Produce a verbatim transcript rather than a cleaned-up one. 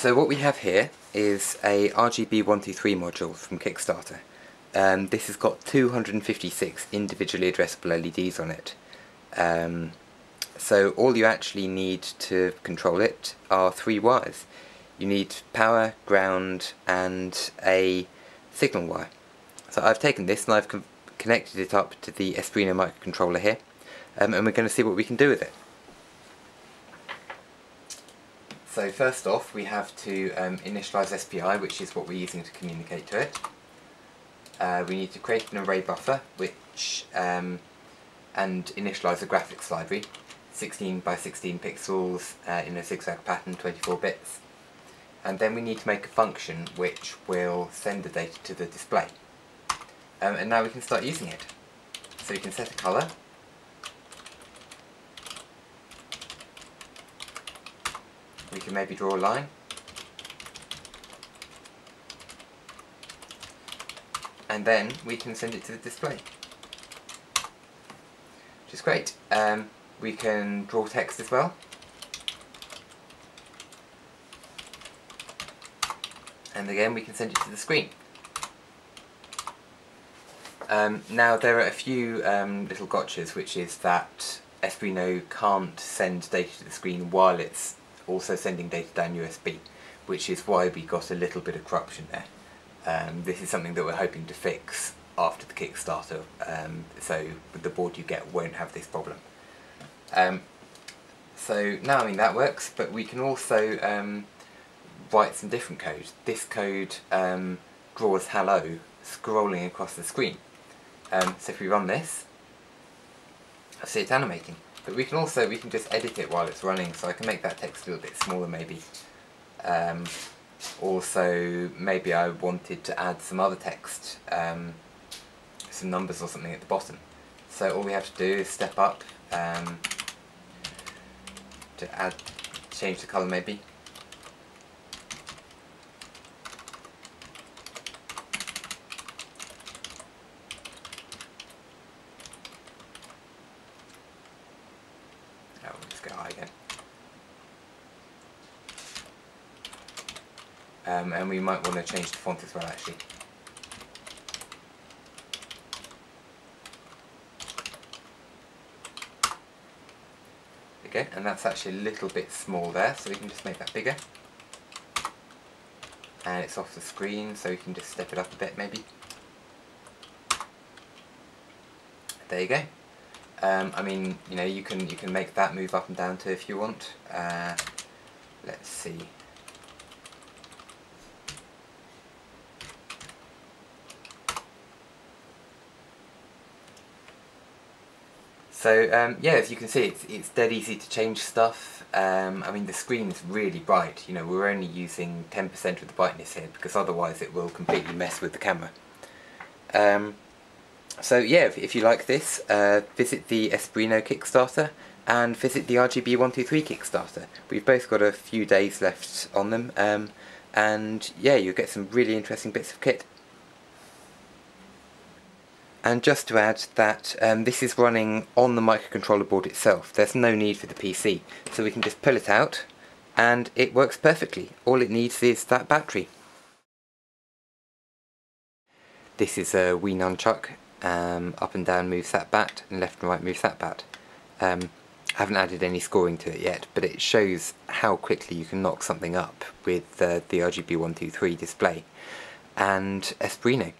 So what we have here is a R G B one two three module from Kickstarter. Um, this has got two hundred fifty-six individually addressable L E Ds on it. Um, so all you actually need to control it are three wires. You need power, ground and a signal wire. So I've taken this and I've con connected it up to the Espruino microcontroller here, um, and we're going to see what we can do with it. So first off, we have to um, initialise S P I, which is what we're using to communicate to it. Uh, we need to create an array buffer, which um, and initialise a graphics library, sixteen by sixteen pixels uh, in a zigzag pattern, twenty-four bits. And then we need to make a function which will send the data to the display. Um, and now we can start using it. So you can set a colour, we can maybe draw a line, and then we can send it to the display, which is great. Um, we can draw text as well, and again we can send it to the screen. Um, now there are a few um, little gotchas, which is that Espruino can't send data to the screen while it's also sending data down U S B, which is why we got a little bit of corruption there. Um, this is something that we're hoping to fix after the Kickstarter, um, so the board you get won't have this problem. Um, so now I mean that works, but we can also um, write some different code. This code um, draws hello scrolling across the screen. Um, so if we run this, I see it's animating, but we can also we can just edit it while it's running, so I can make that text a little bit smaller maybe. Um, also maybe I wanted to add some other text, um, some numbers or something at the bottom. So all we have to do is step up um, to add, change the colour maybe. Oh, we'll just go high again. Um, and we might want to change the font as well, actually. Okay, and that's actually a little bit small there, so we can just make that bigger. And it's off the screen, so we can just step it up a bit, maybe. There you go. Um, I mean, you know, you can you can make that move up and down too if you want. Uh, let's see. So um, yeah, as you can see, it's it's dead easy to change stuff. Um, I mean, the screen's really bright. You know, we're only using ten percent of the brightness here because otherwise it will completely mess with the camera. Um, So yeah, if, if you like this, uh, visit the Espruino Kickstarter and visit the R G B one two three Kickstarter. We've both got a few days left on them, um, and yeah, you'll get some really interesting bits of kit. And just to add that um, this is running on the microcontroller board itself. There's no need for the P C, so we can just pull it out and it works perfectly. All it needs is that battery. This is a Wee Nunchuck. Um, up and down moves that bat, and left and right moves that bat. Um, I haven't added any scoring to it yet, but it shows how quickly you can knock something up with uh, the R G B one two three display and Espruino.